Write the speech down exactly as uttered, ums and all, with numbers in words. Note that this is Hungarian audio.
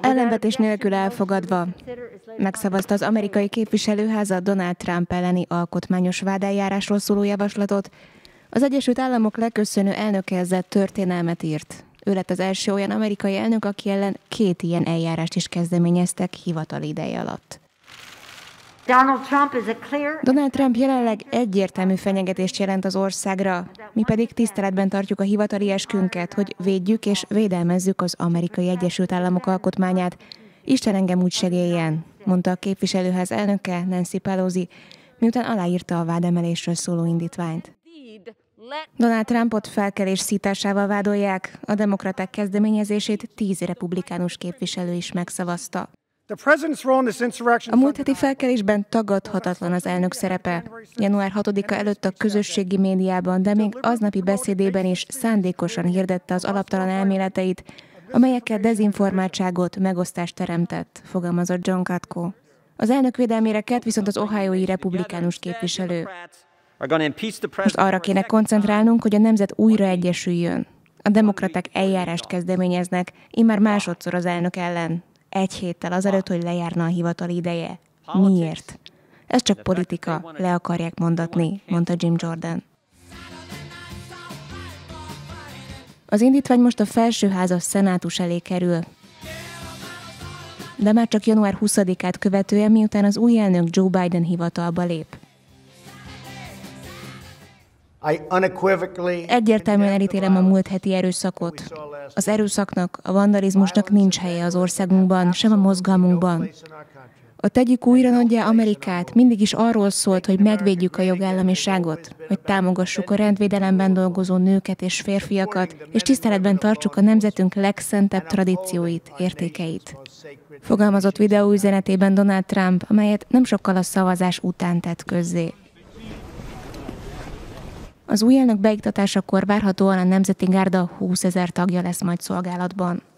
Ellenvetés nélkül elfogadva megszavazta az amerikai képviselőháza Donald Trump elleni alkotmányos vádeljárásról szóló javaslatot. Az Egyesült Államok leköszönő elnökehez történelmet írt. Ő lett az első olyan amerikai elnök, aki ellen két ilyen eljárást is kezdeményeztek hivatali ideje alatt. Donald Trump jelenleg egyértelmű fenyegetést jelent az országra, mi pedig tiszteletben tartjuk a hivatali eskünket, hogy védjük és védelmezzük az Amerikai Egyesült Államok alkotmányát. Isten engem úgy segéljen, mondta a képviselőház elnöke, Nancy Pelosi, miután aláírta a vádemelésről szóló indítványt. Donald Trumpot felkelés szításával vádolják, a demokraták kezdeményezését tíz republikánus képviselő is megszavazta. A múlt heti felkelésben tagadhatatlan az elnök szerepe. január hatodika előtt a közösségi médiában, de még aznapi beszédében is szándékosan hirdette az alaptalan elméleteit, amelyekkel dezinformáltságot, megosztást teremtett, fogalmazott John Katko. Az elnök védelmére kelt viszont az ohiói republikánus képviselő. Most arra kéne koncentrálnunk, hogy a nemzet újra egyesüljön. A demokraták eljárást kezdeményeznek, immár másodszor az elnök ellen. Egy héttel azelőtt, hogy lejárna a hivatali ideje. Miért? Ez csak politika, le akarják mondatni, mondta Jim Jordan. Az indítvány most a felsőház a szenátus elé kerül. De már csak január huszadikát követően, miután az új elnök Joe Biden hivatalba lép. Egyértelműen elítélem a múlt heti erőszakot. Az erőszaknak, a vandalizmusnak nincs helye az országunkban, sem a mozgalmunkban. A Tegyük újra nagyjá Amerikát mindig is arról szólt, hogy megvédjük a jogállamiságot, hogy támogassuk a rendvédelemben dolgozó nőket és férfiakat, és tiszteletben tartsuk a nemzetünk legszentebb tradícióit, értékeit. Fogalmazott videóüzenetében Donald Trump, amelyet nem sokkal a szavazás után tett közzé. Az új elnök beiktatásakor várhatóan a Nemzeti Gárda húszezer tagja lesz majd szolgálatban.